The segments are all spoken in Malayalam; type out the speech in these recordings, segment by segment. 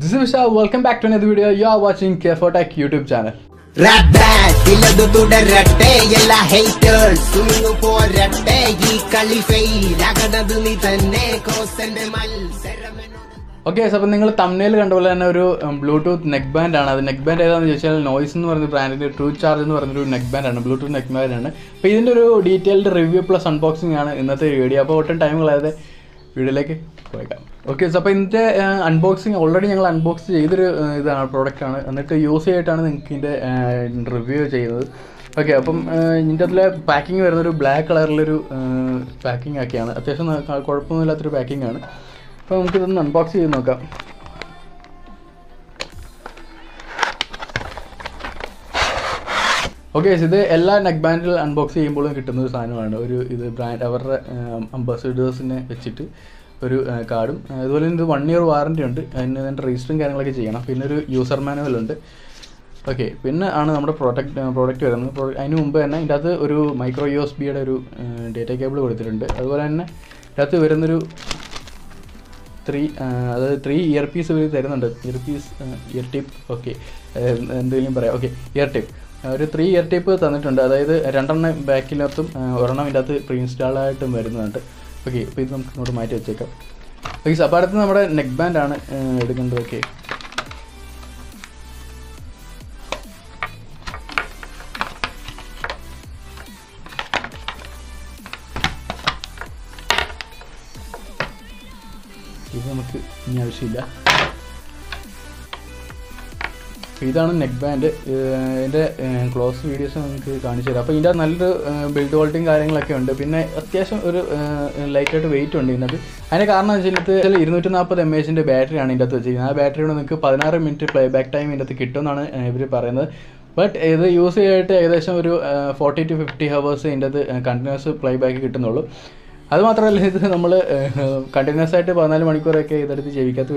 This is Vishal, welcome back to another video. You are watching K4Tech YouTube channel. Okay, so you thumbnail Bluetooth neckband. The neckband is noise brand, true charge neckband, Bluetooth neckband. This is a detailed review plus unboxing in this video. Okay, so unboxing already unboxed this product and use it and review. Okay, so packing is black color packing. So let's unbox it. Okay, so this is all neckband unboxing. This brand ambassadors card. This is 1-year warranty and registering a user manual. Okay, then our product a micro USB data cable. That's three earpiece ear tip. Okay, okay, ear tip. Three ear tip is the back of pre-installed. Okay, please check up. Okay, so apart from our neckband, okay. This is the neckband. In the close videos, we can see the build vaulting. Lightweight weight. I have a battery. I have a 16-minute playback time in the kit. But this use is 40 to 50 hours in the continuous playback. That's why we have to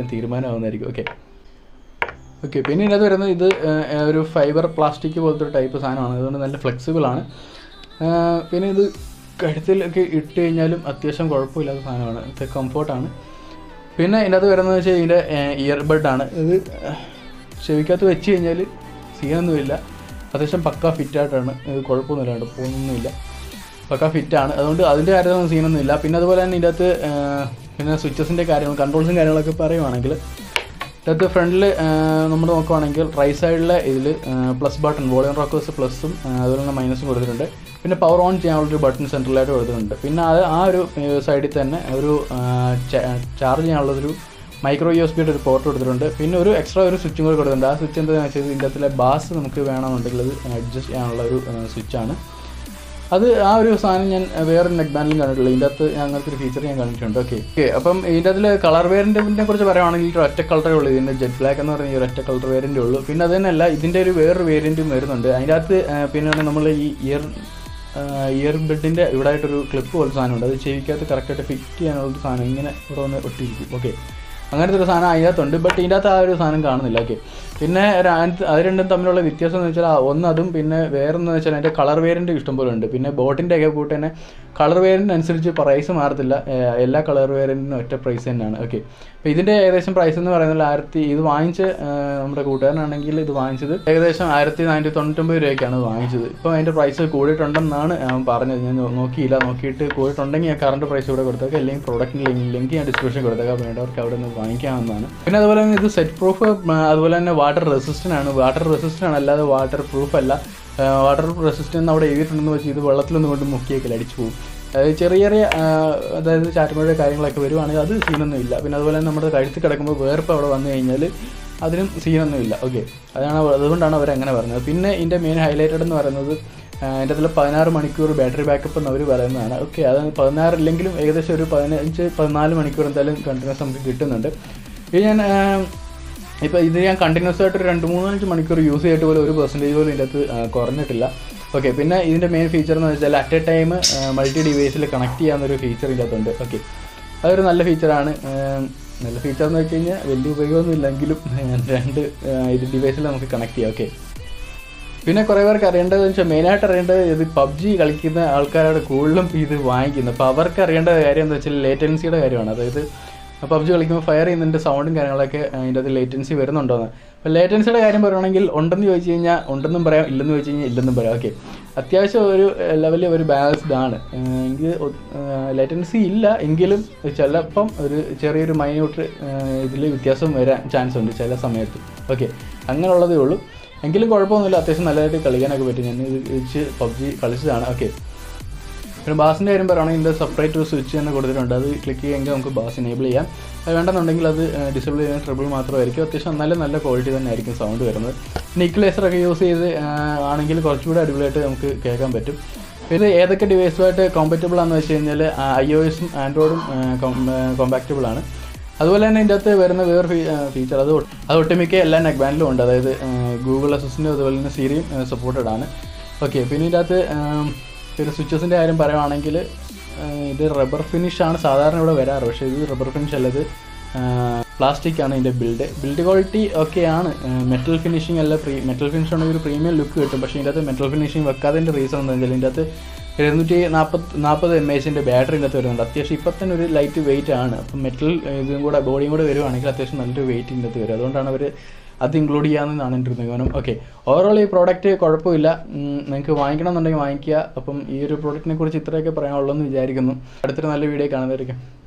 continuous site. Okay, pin is fiber plastic type of flexible. Pin is comfort. Pin is earbud. Fit on other items in the lap in other one switches in the carrier controls in the parameter. That the friendly number of angle, right side plus button, volume rockers plus minus in a power on channel button central letter or the pin side charging micro USB port or the pin extra switching over the switch and the bass and adjust switch on. That's why I wear a neckband. That's a feature. Okay, the color variant is a color jet black and a color variant. This is set proof and water resistant and waterproof. Water resistant battery backup. Okay, if you have a continuous use it to a percentage of the cornet. Okay, this is the main feature at a time multi-device connect feature. Okay, that is another feature. Another feature is that connect. Okay. If you PUBG, you can use the power latency. PUBG കളിക്കുമ്പോൾ ഫയർ ചെയ്യുന്നതിൻ്റെ സൗണ്ടും കാര്യങ്ങളൊക്കെ അതിൻ്റെ അത് ലേറ്റൻസി വരുന്നുണ്ടോ എന്ന്. അപ്പോൾ ലേറ്റൻസിയുടെ കാര്യം പറയുകയാണെങ്കിൽ ഉണ്ടെന്ന് ചോദിച്ചു കഴിഞ്ഞാൽ ഉണ്ടെന്നും പറയാം, ഇല്ലെന്ന് ചോദിച്ചു കഴിഞ്ഞാൽ ഇല്ലെന്നും പറയാം. ഓക്കെ, അത്യാവശ്യം ഒരു ലെവലിൽ ഒരു ബാലൻസ്ഡ് ആണ്. എനിക്ക് ലേറ്റൻസി ഇല്ല എങ്കിലും ചിലപ്പം ഒരു ചെറിയൊരു മൈന്യൂട്ട് ഇതിൽ വ്യത്യാസം വരാൻ ചാൻസ് ഉണ്ട് ചില സമയത്ത്. ഓക്കെ, അങ്ങനെയുള്ളതേ ഉള്ളൂ. എങ്കിലും കുഴപ്പമൊന്നുമില്ല, അത്യാവശ്യം നല്ലതായിട്ട് കളിക്കാനൊക്കെ പറ്റും. ഞാൻ ഇത് PUBG കളിച്ചതാണ്. ഓക്കെ, പിന്നെ ബാസിൻ്റെ കാര്യം പറയുകയാണെങ്കിൽ ഇതിൻ്റെ സെപ്പറേറ്റ് ഒരു സ്വിച്ച് തന്നെ കൊടുത്തിട്ടുണ്ട്. അത് ക്ലിക്ക് ചെയ്യുമെങ്കിൽ നമുക്ക് ബാസ് എനേബിൾ ചെയ്യാം. അത് വേണ്ടെന്നുണ്ടെങ്കിൽ അത് ഡിസേബിൾ ചെയ്യാൻ ട്രിബിൾ മാത്രമായിരിക്കും. അത്യാവശ്യം നല്ല നല്ല ക്വാളിറ്റി തന്നെ ആയിരിക്കും സൗണ്ട് വരുന്നത്. ഈക്വലൈസറൊക്കെ യൂസ് ചെയ്ത് ആണെങ്കിൽ കുറച്ചുകൂടി അടിപൊളിയായിട്ട് നമുക്ക് കേൾക്കാൻ പറ്റും. ഇത് ഏതൊക്കെ ഡിവൈസുമായിട്ട് കോമ്പാറ്റബിൾ ആണെന്ന് വെച്ച് കഴിഞ്ഞാൽ iOSഉം ആൻഡ്രോയിഡും കോമ്പാറ്റബിൾ ആണ്. അതുപോലെ തന്നെ ഇതിൻ്റെ അകത്ത് വരുന്ന വേറെ ഫീച്ചർ അത് ഒട്ടുമിക്ക എല്ലാ നെക്ബാൻഡിലും ഉണ്ട്. അതായത് ഗൂഗിൾ അസിസ്റ്റൻ്റ് അതുപോലെ തന്നെ സിറിയും സപ്പോർട്ടഡ് ആണ്. ഓക്കെ, പിന്നെ ഇതിൻ്റെ അകത്ത് പിന്നെ സ്വിച്ചസിൻ്റെ കാര്യം പറയുകയാണെങ്കിൽ ഇത് റബ്ബർ ഫിനിഷാണ് സാധാരണ ഇവിടെ വരാറ്. പക്ഷേ ഇത് റബ്ബർ ഫിനിഷ് അല്ല, ഇത് പ്ലാസ്റ്റിക്കാണ്. ഇതിൻ്റെ ബിൽഡ് ക്വാളിറ്റി ഒക്കെയാണ്. മെറ്റൽ ഫിനിഷിംഗ് അല്ല, മെറ്റൽ ഫിനിഷ് ആണെങ്കിൽ ഒരു പ്രീമിയം ലുക്ക് കിട്ടും. പക്ഷേ ഇതിൻ്റെ അകത്ത് മെറ്റൽ ഫിനിഷിംഗ് വെക്കാതിൻ്റെ റീസൺ എന്താ വെച്ചാൽ ഇതിൻ്റെ അകത്ത് 240 mAh ബാറ്ററി ഇതിനകത്ത് വരുന്നുണ്ട്. അത്യാവശ്യം ഇപ്പം തന്നെ ഒരു ലൈറ്റ് വെയിറ്റ് ആണ്. അപ്പം മെറ്റൽ ഇതും കൂടെ ബോഡിയും കൂടെ വരുവാണെങ്കിൽ അത്യാവശ്യം നല്ലൊരു വെയിറ്റ് ഇതിനകത്ത് വരും. അതുകൊണ്ടാണ് അവർ അത് ഇൻക്ലൂഡ് ചെയ്യാമെന്നാണ് എൻ്റെ ഒരു നിഗമനം. ഓക്കെ, ഓവറോൾ ഈ പ്രോഡക്റ്റ് കുഴപ്പമില്ല. നിങ്ങൾക്ക് വാങ്ങിക്കണമെന്നുണ്ടെങ്കിൽ വാങ്ങിക്കുക. അപ്പം ഈ ഒരു പ്രോഡക്റ്റിനെ കുറിച്ച് ഇത്രയൊക്കെ പറയാനുള്ളൂ എന്ന് വിചാരിക്കുന്നു. അടുത്തൊരു നല്ല വീഡിയോ കാണുന്നതായിരിക്കും.